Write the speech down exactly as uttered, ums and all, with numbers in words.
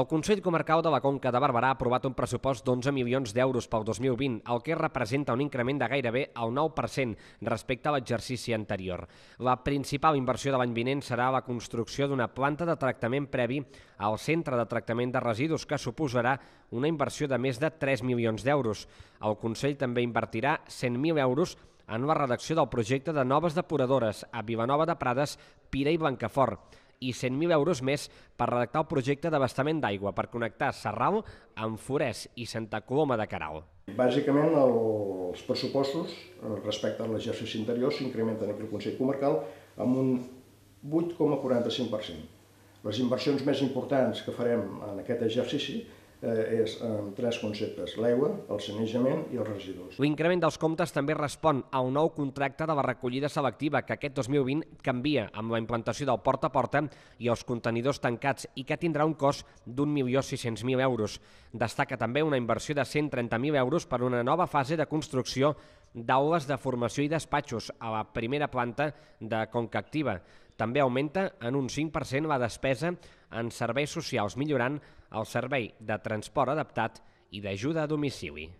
El Consell Comarcal de la Conca de Barberà ha aprovat un pressupost d'onze milions d'euros pel dos mil vint, el que representa un increment de gairebé el nou per cent respecte a l'exercici anterior. La principal inversió de l'any vinent serà la construcció d'una planta de tractament previ al centre de tractament de residus, que suposarà una inversió de més de tres milions d'euros. El Consell també invertirà cent mil euros en la redacció del projecte de noves depuradores a Vilanova de Prades, Pira i Blancafort, i cent mil euros més per redactar el projecte d'abastament d'aigua per connectar Serral amb Forès i Santa Coloma de Queralt. Bàsicament, els pressupostos respecte a l'exercici anterior s'incrementen aquí al Consell Comarcal amb un vuit coma quaranta-cinc per cent. Les inversions més importants que farem en aquest exercici és en tres conceptes: l'aigua, el sanejament i els residus. L'increment dels comptes també respon a un nou contracte de la recollida selectiva que aquest dos mil vint canvia amb la implantació del porta a porta i els contenidors tancats i que tindrà un cost d'un milió sis-cents mil euros. Destaca també una inversió de cent trenta mil euros per una nova fase de construcció d'aules de formació i despatxos a la primera planta de Conca Activa. També augmenta en un cinc per cent la despesa en serveis socials, millorant el servei de transport adaptat i d'ajuda a domicili.